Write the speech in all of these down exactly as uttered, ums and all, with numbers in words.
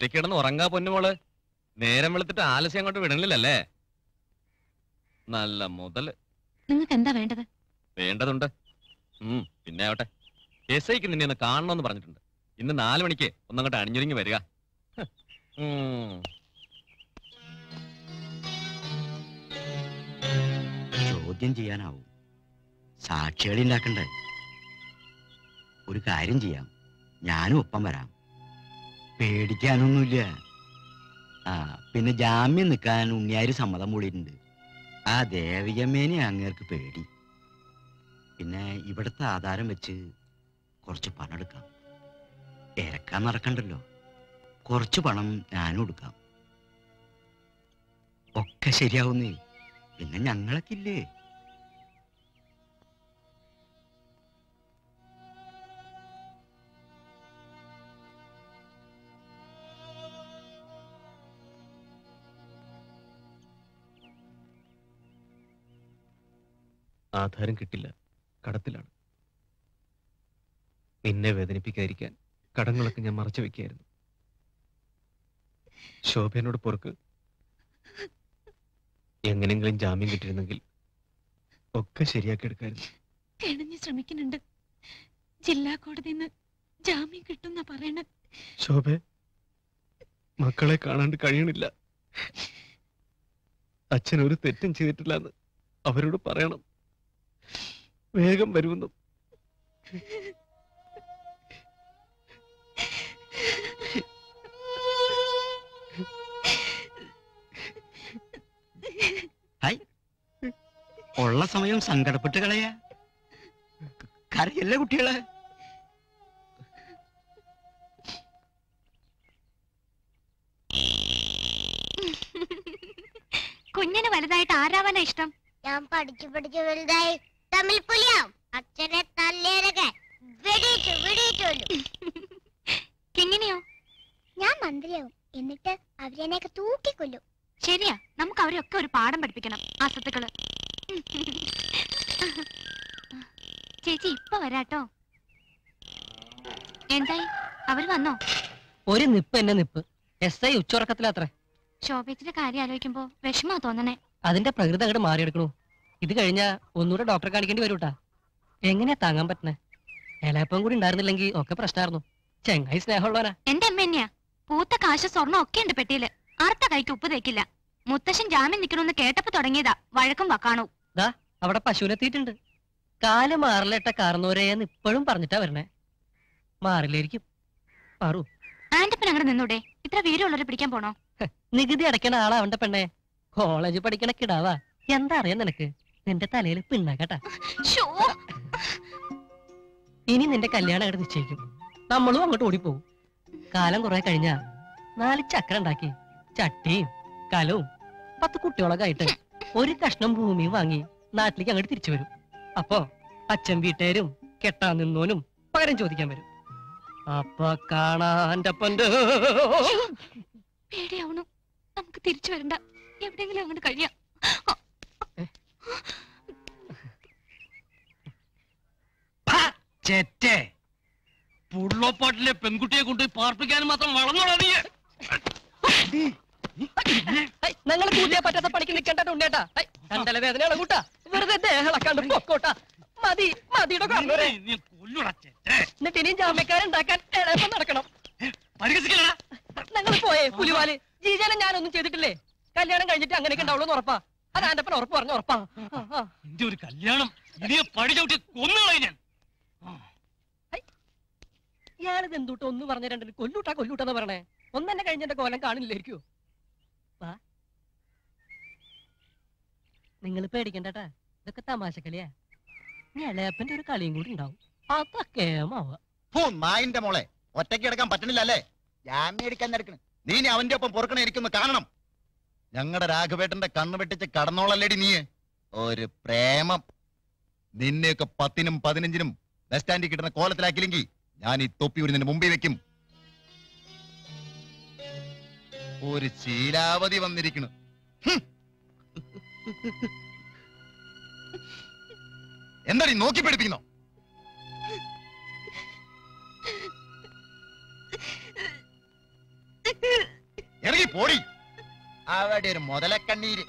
ഒറ്റയ്ക്ക് കിടന്ന് ഉറങ്ങാ പൊന്നുമോള്. നേരം വെളുത്തിട്ട് ആലസ്യം അങ്ങോട്ട് വിടണില്ലല്ലേ? നല്ല മുതല്. നിങ്ങൾക്ക് എന്താ വേണ്ടത്? വേണ്ടതുണ്ട്. ഉം പിന്നെ ആവട്ടെ. എസ് ഐക്ക് നിന്നെ ഒന്ന് കാണണമെന്ന് പറഞ്ഞിട്ടുണ്ട്. ഇന്ന് നാല് മണിക്ക് ഒന്നങ്ങോട്ട് അണിഞ്ഞൊരുങ്ങി വരിക. ചോദ്യം ചെയ്യാനാവും, സാക്ഷികളി ഉണ്ടാക്കണ്ടേ? ഒരു കാര്യം ചെയ്യാം, ഞാനും ഒപ്പം വരാം. പേടിക്കാനൊന്നുമില്ല. ആ പിന്നെ ജാമ്യം നിൽക്കാൻ ഉണ്ണിയാര് സമ്മതം മൂളിയിട്ടുണ്ട്. ആ ദേവികമ്മേനെ അങ്ങേർക്ക് പേടി. പിന്നെ ഇവിടുത്തെ ആധാരം വെച്ച് കുറച്ച് പണം എടുക്കാം. ഇരക്കാൻ നടക്കണ്ടല്ലോ. കുറച്ച് പണം ഞാനും എടുക്കാം. ഒക്കെ ശരിയാവുന്നേ. പിന്നെ ഞങ്ങളൊക്കെ ഇല്ലേ? ആധാരം കിട്ടില്ല, കടത്തിലാണ്. നിന്നെ വേദനിപ്പിക്കാതിരിക്കാൻ കടങ്ങളൊക്കെ ഞാൻ മറച്ചു വെക്കായിരുന്നു. ശോഭനോട് പൊറുക്ക്. എങ്ങനെങ്കിലും ജാമ്യം കിട്ടിയിരുന്നെങ്കിൽ ഒക്കെ ശരിയാക്കി എടുക്കായിരുന്നു. കിണഞ്ഞു ശ്രമിക്കുന്നുണ്ട്. ജില്ലാ കോടതിന്ന് ജാമ്യം കിട്ടുന്ന പറയണ. ശോഭ, മക്കളെ കാണാണ്ട് കഴിയണില്ല. അച്ഛൻ ഒരു തെറ്റും ചെയ്തിട്ടില്ല എന്ന് അവരോട് പറയണം. വേഗം വരുമെന്നു. ഉള്ള സമയം സങ്കടപ്പെട്ട് കളയാ. കരയല്ലേ കുട്ടികളെ. കുഞ്ഞിന് വലുതായിട്ട് ആരാവാനാ ഇഷ്ടം? ഞാൻ പഠിച്ചു പഠിച്ചു വലുതായി തമിഴ് പുലിയാം. അച്ഛനെ തല്ലേരൊക്കെ വെടിയിട്ടു വെടിയിട്ടുള്ളു. എങ്ങനെയോ? ഞാൻ മന്ത്രിയാവും, എന്നിട്ട് അവരെയൊക്കെ തൂക്കിക്കൊല്ലും. ശരിയാ, നമുക്ക് അവരെയൊക്കെ ഒരു പാഠം പഠിപ്പിക്കണം. ആ സത്തുക്കള്. ചേച്ചി ഇപ്പൊ വരാട്ടോ. എന്തായി, അവര് വന്നോ? ഒരു നിപ്പ് എന്നെ നിപ്പ്. S I ഉച്ചോറക്കത്തിലാത്ര. ശോഭിച്ചിന്റെ കാര്യം ആലോചിക്കുമ്പോ വിഷമാ തോന്നണേ. അതിന്റെ പ്രകൃതി അങ്ങോട്ട് മാറിയെടുക്കണു. ഇത് കഴിഞ്ഞാ ഒന്നൂടെ ഡോക്ടറെ കാണിക്കേണ്ടി വരൂട്ടാ. എങ്ങനെയാ താങ്ങാൻ പറ്റണേ? എലപ്പം കൂടി ഉണ്ടായിരുന്നില്ലെങ്കിൽ ഒക്കെ പ്രശ്നമായിരുന്നു. ചെങ്ങായി സ്നേഹമുള്ളവനാ. എന്റെ അമ്മ തന്നെയാ. പൂത്ത കാശ് സ്വർണ്ണം ഒക്കെ ഉണ്ട് പെട്ടിയില്. അർത്ത കൈക്ക് ഉപ്പ് തേക്കില്ല. മുത്തശ്ശൻ ജാമ്യം നിക്കണമെന്ന് കേട്ടപ്പോ തുടങ്ങിയതാ വഴക്കും വക്കാണോ. ദാ അവിടെ പശുവിനെത്തിയിട്ടുണ്ട്. കാല് മാറിലിട്ട കാർന്നോരെയെന്ന് ഇപ്പോഴും പറഞ്ഞിട്ടാ വരണേ. മാറില്ലായിരിക്കും. മാറൂ. ആന്റപ്പൻ അങ്ങനെ നിന്നൂടെ? ഇത്ര വീരമുള്ളവരെ പിടിക്കാൻ പോണോ? നികുതി അടയ്ക്കണ ആളാ അവന്റെ പെണ്ണെ. കോളേജ് പഠിക്കണ കിടാവാ. എന്താ അറിയാൻ നിനക്ക്? നിന്റെ തലയിൽ പിണ്ണാകട്ടാ. ഇനി നിന്റെ കല്യാണം അങ്ങോട്ട് നിശ്ചയിക്കും. നമ്മളും അങ്ങോട്ട് ഓടിപ്പോവും. കാലം കുറെ കഴിഞ്ഞാ നാല് ചക്ര ഉണ്ടാക്കി ചട്ടിയും കലവും പത്ത് കുട്ടികളൊക്കെ ആയിട്ട് ഒരു കഷ്ണം ഭൂമിയും വാങ്ങി നാട്ടിലേക്ക് അങ്ങോട്ട് തിരിച്ചു വരും. അപ്പോ അച്ഛൻ വീട്ടുകാരും കെട്ടാൻ നിന്നോനും പകരം ചോദിക്കാൻ വരും. അപ്പൊ കാണാൻ്റെ അപ്പൻ്റെ പേടിയാവണം. നമുക്ക് തിരിച്ചു വരണ്ട. എവിടെയെങ്കിലും അങ്ങോട്ട് കഴിയാം. പുള്ളോപ്പാട്ടിലെ പെൺകുട്ടിയെ കൊണ്ട് പാർപ്പിക്കാൻ മാത്രം വളർന്നോളറിയ. ഞങ്ങൾ കൂട്ടിയാ പറ്റാത്ത പണിക്ക് നിൽക്കണ്ടോ ഉണ്ടേട്ടാ. കണ്ടല വേദനയാണ് കൂട്ടാ. വെറുതെ ദേഹളക്കാണ്ട് പൊക്കോട്ടാ. മതി മതിയുടെ എന്നിട്ട് ഇനിയും ജാമ്യക്കാരുണ്ടാക്കാൻ എളുപ്പം നടക്കണം. ഞങ്ങൾ പോയേ പുലിവാല്. ജീജാനെ ഞാനൊന്നും ചെയ്തിട്ടില്ലേ? കല്യാണം കഴിഞ്ഞിട്ട് അങ്ങനെയൊക്കെ ഉണ്ടാവുള്ളൂ ഉറപ്പാ. അത് ആന്റെ അപ്പൻ ഉറപ്പ് പറഞ്ഞ ഉറപ്പാ. എന്റെ ഒരു കല്യാണം പഠിച്ചോട്ടി കൊന്നുകളായി ഞാൻ. ഞാനിത് എന്തൂട്ടോ ഒന്ന് പറഞ്ഞ രണ്ടിന് കൊല്ലൂട്ടാ കൊല്ലൂട്ടാന്ന് പറഞ്ഞേ. ഒന്നെ കഴിഞ്ഞെന്റെ കോലം കാണില്ലായിരിക്കുമോ? നിങ്ങൾ പേടിക്കണ്ടേട്ടാ. ഇതൊക്കെ തമാശ കളിയാ. ഇളയപ്പന്റെ ഒരു കളിയും കൂടി ഉണ്ടാവും. അതൊക്കെ മാവിന്റെ മോളെ ഒറ്റയ്ക്ക് എടുക്കാൻ പറ്റണില്ലല്ലേ? ജാമ്യം എടുക്കാൻ നീ അവന്റെ ഒപ്പം പൊറുക്കണേ ഇരിക്കുന്നു കാണണം. ഞങ്ങളുടെ രാഘവേട്ടന്റെ കണ്ണു വെട്ടിച്ച് കടന്നോളല്ലേടി നീ. ഒരു പ്രേമം. നിന്നെയൊക്കെ പത്തിനും പതിനഞ്ചിനും ബസ് സ്റ്റാൻഡിൽ കിട്ടുന്ന കോലത്തിലാക്കിയില്ലെങ്കിൽ ഞാൻ ഈ തൊപ്പി ഒരു നിന്റെ മുമ്പിൽ വെക്കും. ഒരു ശീലാവധി വന്നിരിക്കണു. എന്താ നീ നോക്കി പേടിപ്പിക്കുന്നോ? போடி அவட முதல கண்ணீர்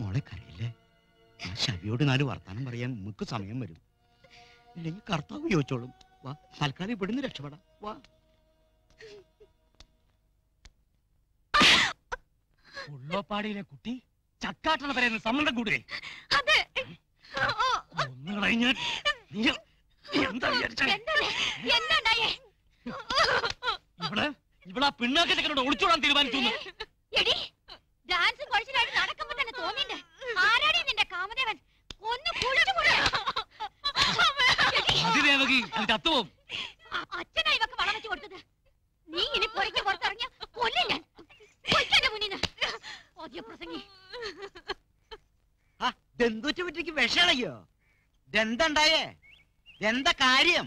മോളെക്കറിയില്ലേ ഞാൻ ശവിയോട് നാല് വർത്താനം പറയാൻ നമുക്ക് സമയം വരും ഇല്ലെങ്കിൽ കർത്താവ് ചോദിച്ചോളും വാ തൽക്കാലം ഇവിടുന്ന് രക്ഷപ്പെടാം വാ ഉള്ളോപ്പാടിയിലെ കുട്ടി ചക്കാട്ടണ പറയുന്ന സമ്മതം കൂടില്ലേ ഇവിടെ ഇവിടെ ആ പിണ്ണാക്കച്ചക്കനോട് ഒളിച്ചോടാൻ തീരുമാനിച്ചു ൂറ്റി വിഷയോ എന്താണ്ടായേ എന്താ കാര്യം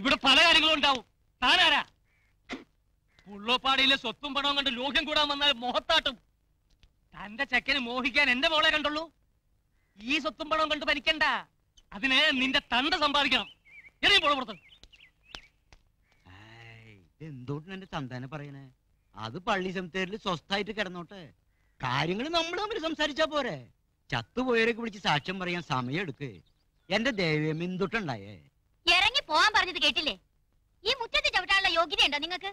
ഇവിടെ പല കാര്യങ്ങളും ഉണ്ടാവും താനാരാ പുള്ളോപ്പാടിയിലെ സ്വത്തും പണവും കണ്ട് ലോഹ്യം കൂടാൻ വന്നാൽ മോഹത്താട്ടും തന്റെ ചെക്കന് മോഹിക്കാൻ എന്റെ മോളെ കണ്ടുള്ളൂ ഈ സ്വത്തും പണവും കണ്ട് ഭരിക്കണ്ട അതിനെ നിന്റെ തന്ത സമ്പാദിക്കണം എന്തോട്ടും എന്റെ തന്തനെ പറയണേ അത് പള്ളി സംതേരിൽ സ്വസ്ഥായിട്ട് കിടന്നോട്ടെ കാര്യങ്ങൾ നമ്മൾ തമ്മിൽ സംസാരിച്ചാ പോരെ ചത്തുപോയവരൊക്കെ വിളിച്ച് സാക്ഷ്യം പറയാൻ സമയം എടുക്ക് എന്റെ ദേവ്യം എന്തൊട്ടുണ്ടായേ ഇറങ്ങി പോവാൻ പറഞ്ഞത് കേട്ടില്ലേ ഈ മുറ്റത്ത് ചവിട്ടാനുള്ള യോഗ്യതയുണ്ടോ നിങ്ങൾക്ക്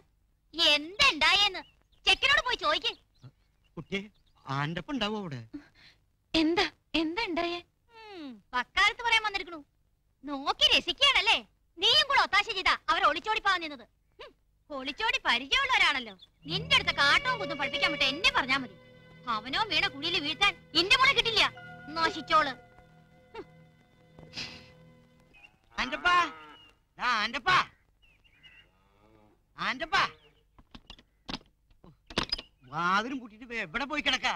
എന്തുണ്ടായെന്ന് ചെക്കനോട് പോയി ചോദിക്കേ കുട്ടി ആണ്ടപ്പം ഉണ്ടാവോ അവിടെ എന്താ എന്താ ഉണ്ടായേ പക്കാലത്ത് പറയാൻ വന്നിരിക്കണു നോക്കി രസിക്കുകയാണല്ലേ നീയും കൂടെ ഒത്താശ ചെയ്താ അവരെ ഒളിച്ചോടി പോകാൻ നിന്നത് ഒളിച്ചോടി പരിചയമുള്ളവരാണല്ലോ നിന്റെ അടുത്ത കാട്ടവും കുന്നും പഠിപ്പിക്കാൻ വിട്ട് എന്നെ പറഞ്ഞാ മതി അവനോ വീണ കുഴിയിൽ വീഴ്ത്താൻ എന്റെ മോളെ കിട്ടില്ല നശിച്ചോള് വാതിലും കൂട്ടിട്ട് എവിടെ പോയി കിടക്കാ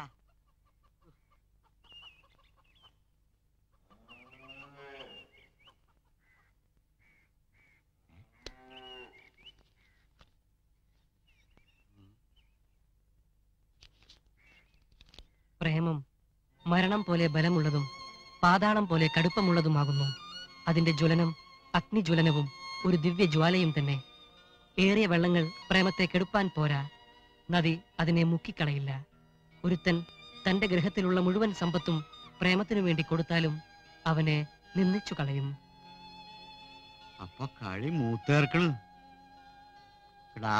പ്രേമം മരണം പോലെ ബലമുള്ളതും പാതാളം പോലെ കടുപ്പമുള്ളതുമാകുന്നു അതിന്റെ ജ്വലനം അഗ്നിജ്വലനവും ഒരു ദിവ്യ ജ്വാലയും തന്നെ ഏറിയ വെള്ളങ്ങൾ പ്രേമത്തെ കെടുപ്പാൻ പോരാ നദി അതിനെ മുക്കിക്കളയില്ല ഒരുത്തൻ തന്റെ ഗൃഹത്തിലുള്ള മുഴുവൻ സമ്പത്തും പ്രേമത്തിനു വേണ്ടി കൊടുത്താലും അവനെ നിന്ദിച്ചു കളയും അപ്പൊ കളി മൂത്തേർക്കണ്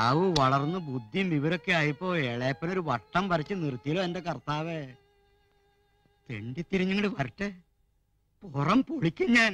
ാവ് വളർന്ന് ബുദ്ധിയും വിവരൊക്കെ ആയിപ്പോ ഇളയപ്പനൊരു വട്ടം വരച്ച് നിർത്തിയല്ലോ എന്റെ കർത്താവേ തെണ്ടിത്തിരിഞ്ഞങ്ങോട് വരട്ടെ പുറം പൊളിക്കും ഞാൻ